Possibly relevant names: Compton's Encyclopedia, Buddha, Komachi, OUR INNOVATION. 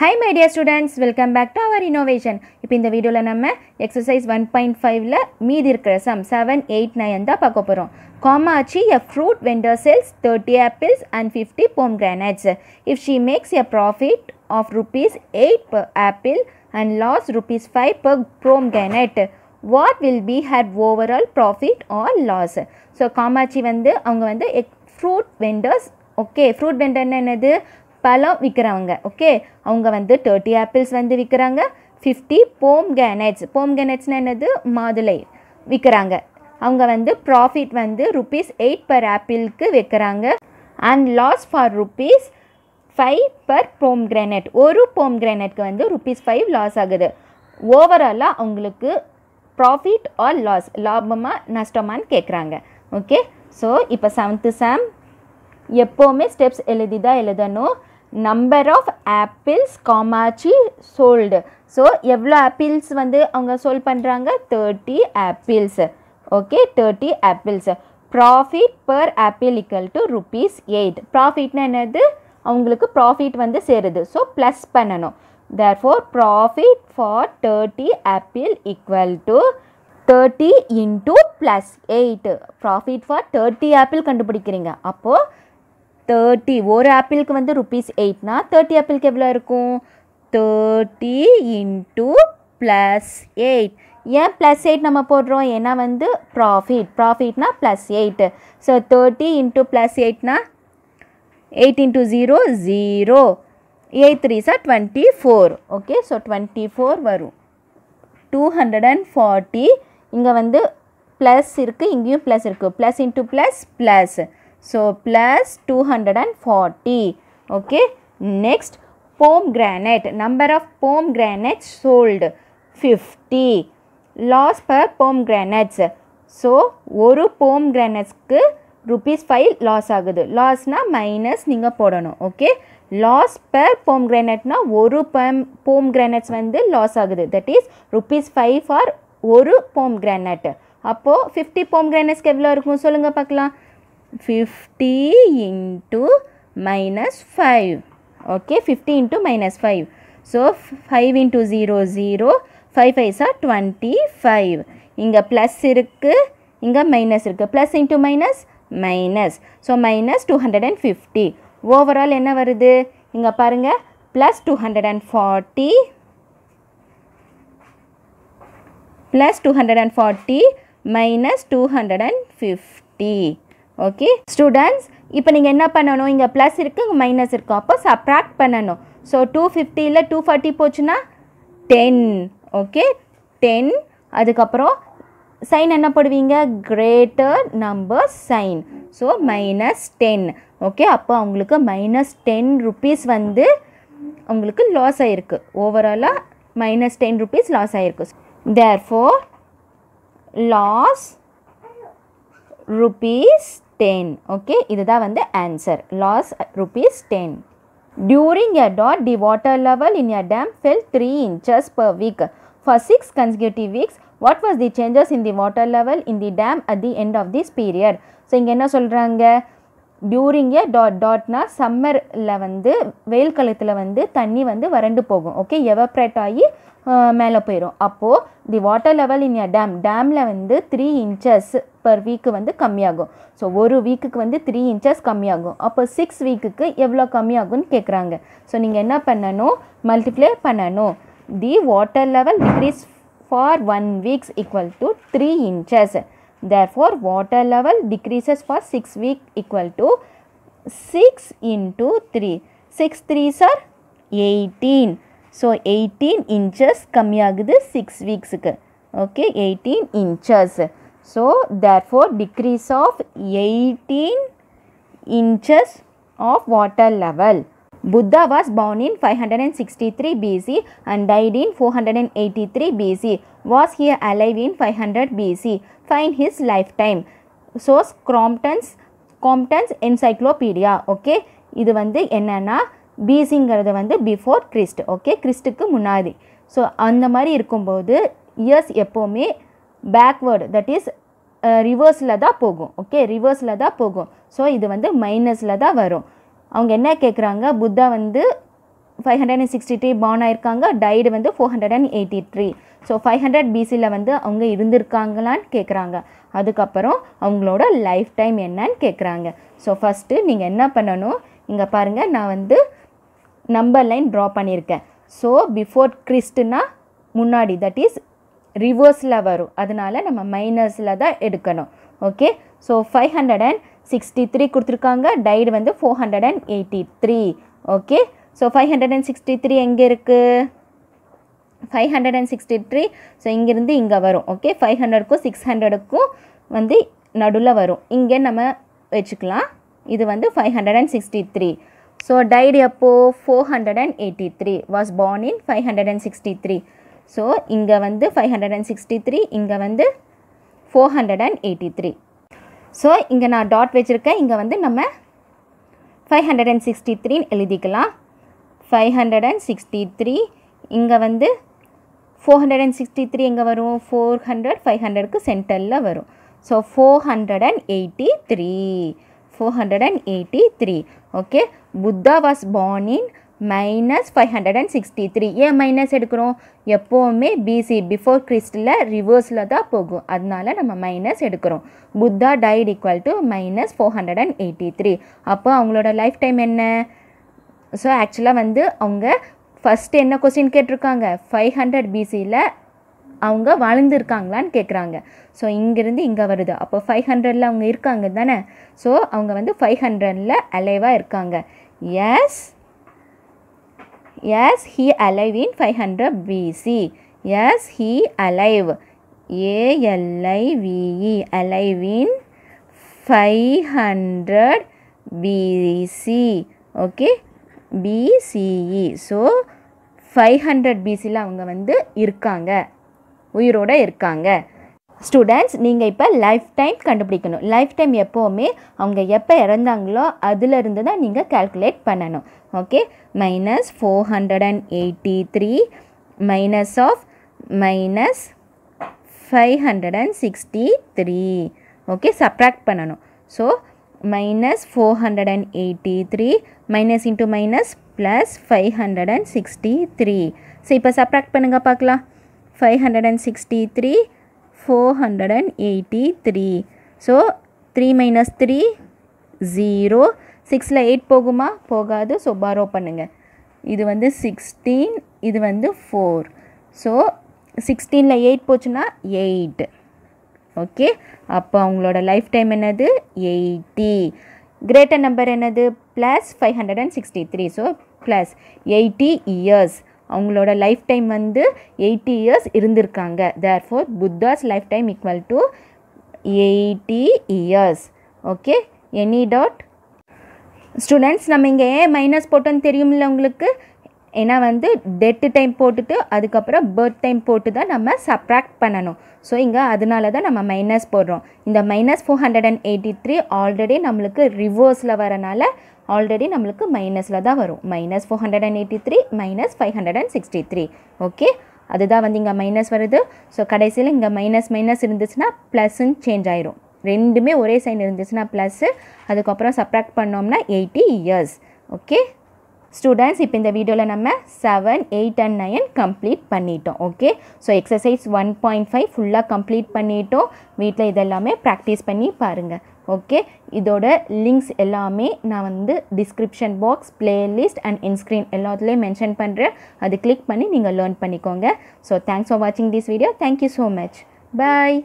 Hi my dear students, welcome back to our innovation. இப்போ இந்த வீடியோல நம்ம exercise 1.5 ல மீதி இருக்கிற sum 7 8 9 தான் பார்க்க போறோம். Komachi, a fruit vendor, sells 30 apples and 50 pomegranates. If she makes a profit of rupees 8 per apple and loss rupees 5 per pomegranate, what will be her overall profit or loss? So Komachi வந்து அவங்க வந்து fruit vendors, okay, fruit vendor என்னது பழம் விக்கறவங்க, okay, அவங்க வந்து 30 apples வந்து விக்கறாங்க, 50 pomegranates என்னது மாதுளை விக்கறாங்க. அவங்க வந்து profit வந்து rupees 8 per apple க்கு விக்கறாங்க and loss for rupees 5 per pomegranate. ஒரு pomegranate க்கு வந்து rupees 5 loss ஆகுது. overall அவங்களுக்கு profit or loss, லாபமா நஷ்டமான்னு கேக்குறாங்க. okay, so இப்போ 7th sum எப்பவுமே steps எழுதிதா எழுதணும். number of apples Komachi sold, so எவ்வளோ apples வந்து அவங்க sold பண்றாங்க 30 apples, okay, 30 apples. profit per apple equal to rupees 8. profit னா என்னது அவங்களுக்கு profit வந்து சேருது, so plus பண்ணனும். therefore profit for 30 apple equal to 30 into plus 8. profit for 30 apple கண்டுபிடிக்கிறீங்க. அப்போ 30 ஒரு ஆப்பிளுக்கு வந்து rupees 8 னா 30 ஆப்பிளுக்கு எவ்வளவு இருக்கும் 30 into plus 8. ஏன் plus 8 நம்ம போடுறோம் ஏன்னா வந்து profitனா plus 8. so 30 into plus 8 னா 8 into 0 0 8 3 is 24, okay, so 24 வரும் 240. இங்க வந்து plus இருக்கு இங்கேயும் plus இருக்கு, plus into plus plus, so plus 240, okay. next pomegranate, number of pomegranates sold 50, loss per pomegranates, so ஒரு pomegranates க்கு rupees 5 loss ஆகுது. loss னா minus நீங்க போடணும், okay. loss per pomegranate னா ஒரு pomegranates வந்து loss ஆகுது, that is rupees 5 for ஒரு pomegranate. அப்போ 50 pomegranates க்கு எவ்வளவு இருக்கும் சொல்லுங்க பார்க்கலாம் 50 into minus 5, okay, 50 into minus 5, so 5 into 0 0 5 is 25. இங்க plus இருக்கு இங்க minus இருக்கு, plus into minus minus, so minus 250. overall என்ன வருது இங்க பாருங்க plus 240 plus 240 minus 250. okay students, இப்போ நீங்க என்ன பண்ணனும் இங்க plus இருக்கு இங்க minus இருக்கு, அப்ப subtract பண்ணனும். so 250 ல 240 போச்சுனா 10, okay, 10. அதுக்கு அப்புறம் sign என்ன போடுவீங்க greater number sign, so -10, okay. அப்ப உங்களுக்கு -10 rupees வந்து உங்களுக்கு loss ஆயிருக்கு, overall -10 rupees loss ஆயிருக்கு. therefore loss rupees 10, okay, இதுதான் வந்து answer, loss rupees 10. during a drought the water level in a dam fell 3 inches per week for 6 consecutive weeks. what was the changes in the water level in the dam at the end of this period? so இங்க என்ன சொல்றாங்க during a drought னா சம்மர்ல வந்து வெயில் காலத்துல வந்து தண்ணி வந்து வறண்டு போகும், okay, evaporate ஆகி மேலே போயிடும். அப்போ the water level in a dam, டேம்ல வந்து 3 inches பர் வீக்கு வந்து கம்மியாகும். ஸோ ஒரு வீக்குக்கு வந்து 3 inches கம்மியாகும், அப்போ 6 வீக்குக்கு எவ்வளோ கம்மியாகும்னு கேட்குறாங்க. ஸோ நீங்கள் என்ன பண்ணணும் மல்டிப்ளை பண்ணணும். The water level decrease for 1 weeks equal to 3 inches. therefore water level decreases for 6 weeks equal to 6 into 3. 6 3s are 18. so 18 inches கம்மியாகுது 6 weeks க்கு, okay, 18 inches. so therefore decrease of 18 inches of water level. Buddha was born in 563 BC and died in 483 BC. was he alive in 500 BC? find his lifetime. source Compton's Encyclopedia, okay. இது வந்து என்னன்னா BCங்கிறது வந்து before Christ, okay, கிறிஸ்டுக்கு முன்னாடி. So அந்த மாதிரி இருக்கும்போது years எப்போவுமே backward, that is ரிவர்ஸில் தான் போகும், ஓகே, ரிவர்ஸில் தான் போகும். ஸோ இது வந்து மைனஸில் தான் வரும். அவங்க என்ன கேட்குறாங்க புத்தா வந்து 563 born ஆயிருக்காங்க, died வந்து 483. So 500 BCல வந்து அவங்க இருந்திருக்காங்களான்னு கேக்குறாங்க. அதுக்கப்புறம் அவங்களோட லைஃப் டைம் என்னன்னு கேக்குறாங்க. So first நீங்க என்ன பண்ணணும், இங்க பாருங்க நான் வந்து நம்பர் லைன் draw பண்ணியிருக்கேன். So before கிறிஸ்ட்னா முன்னாடி, that is ரிவர்ஸ்ல வரும், அதனால நம்ம மைனஸ்ல தான் எடுக்கணும். ஓகே, so 563 கொடுத்திருக்காங்க, died வந்து 483. ஓகே, so 563 எங்க இருக்கு? 563, so இங்க இருந்து இங்க வரும். ஓகே, 500 க்கு 600 க்கு வந்து நடுல வரும், இங்க நம்ம வெச்சுக்கலாம். இது வந்து 563. So died அப்போ 483, was born in 563. So இங்க வந்து 563, இங்க வந்து 483. So இங்க நான் டாட் வெச்சிருக்கேன், இங்க வந்து நம்ம 563 ன்னு எழுதிக்கலாம். 563 இங்க வந்து 463 எங்க வரும்? 400 500 க்கு சென்டர்ல வரும். So 483, 483. Okay, Buddha was born in -563. ஏன் மைனஸ் எடுக்கிறோம்? எப்போவுமே பிசி பிஃபோர் கிறிஸ்டில் ரிவர்ஸில் தான் போகும், அதனால நம்ம மைனஸ் எடுக்கிறோம். Buddha died equal to -483. அப்போ அவங்களோட லைஃப் டைம் என்ன? ஸோ ஆக்சுவலாக வந்து அவங்க ஃபஸ்ட்டு என்ன கொஸ்டின் கேட்டிருக்காங்க? 500 BCயில் அவங்க வாழ்ந்துருக்காங்களான்னு கேட்குறாங்க. ஸோ இங்கேருந்து இங்கே வருது, அப்போ 500ல் அவங்க இருக்காங்க தானே. ஸோ அவங்க வந்து 500ல் அலைவாக இருக்காங்க. Yes yes he alive in 500 BC. yes he alive, ALIVE, alive in 500 BC. okay, BCE. so 500 BC ல அவங்க வந்து இருக்காங்க, உயிரோட இருக்காங்க. ஸ்டூடெண்ட்ஸ், நீங்கள் இப்போ லைஃப் டைம் கண்டுபிடிக்கணும். லைஃப் டைம் எப்போவுமே அவங்க எப்போ இறந்தாங்களோ அதிலிருந்து தான் நீங்கள் கால்குலேட் பண்ணணும். Okay, -483 minus of -563. Okay, subtract பண்ணணும். So -483 minus into minus plus 563. So இப்போ சப்ராக்ட் பண்ணுங்க பார்க்கலாம். 563 483. so 3 - 3 0. 6ல 8 போகுமா? போகாது. ஸோ பாரோ பண்ணுங்க. இது வந்து 16, இது வந்து 4. ஸோ 16ல் 8 போச்சுன்னா 8. ஓகே, அப்போ அவங்களோட லைஃப் டைம் என்னது? 80. கிரேட்டர் நம்பர் என்னது? ப்ளஸ் 563. So plus 80 years. அவங்களோட லைஃப் டைம் வந்து 80 இயர்ஸ் இருந்திருக்காங்க. Therefore Buddha's life time equal to 80 years. Okay, any doubt? Students, நம்ம இங்கே ஏன் மைனஸ் போட்டோன்னு தெரியும்ல உங்களுக்கு? ஏன்னா வந்து டெத்து டைம் போட்டுட்டு அதுக்கப்புறம் பர்த் டைம் போட்டு தான் நம்ம சப்ராக்ட் பண்ணணும். ஸோ இங்கே அதனால தான் நம்ம மைனஸ் போடுறோம். இந்த -483 ஆல்ரெடி நம்மளுக்கு ரிவர்ஸில் வரனால ஆல்ரெடி நம்மளுக்கு மைனஸில் தான் வரும். -483 -563. ஓகே, அதுதான் வந்து இங்கே மைனஸ் வருது. ஸோ கடைசியில் இங்கே மைனஸ் இருந்துச்சுன்னா ப்ளஸ்ன்னு சேஞ்ச் ஆயிரும். ரெண்டுமே ஒரே சைன் இருந்துச்சுன்னா ப்ளஸ்ஸு, அதுக்கப்புறம் சப்ராக்ட் பண்ணோம்னா 80 இயர்ஸ். ஓகே ஸ்டூடெண்ட்ஸ், இப்போ இந்த வீடியோவில் நம்ம 7, 8 and 9 கம்ப்ளீட் பண்ணிட்டோம். ஓகே, ஸோ எக்ஸசைஸ் 1.5 ஃபுல்லாக கம்ப்ளீட் பண்ணிட்டோம். வீட்டில் இதெல்லாமே ப்ராக்டிஸ் பண்ணி பாருங்கள். ஓகே, இதோட லிங்க்ஸ் எல்லாமே நான் வந்து description box, playlist and in screen எல்லாத்துலேயும் மென்ஷன் பண்ணுறேன். அது கிளிக் பண்ணி நீங்கள் லேர்ன் பண்ணிக்கோங்க. ஸோ தேங்க்ஸ் ஃபார் வாட்சிங் this video. Thank you so much. Bye.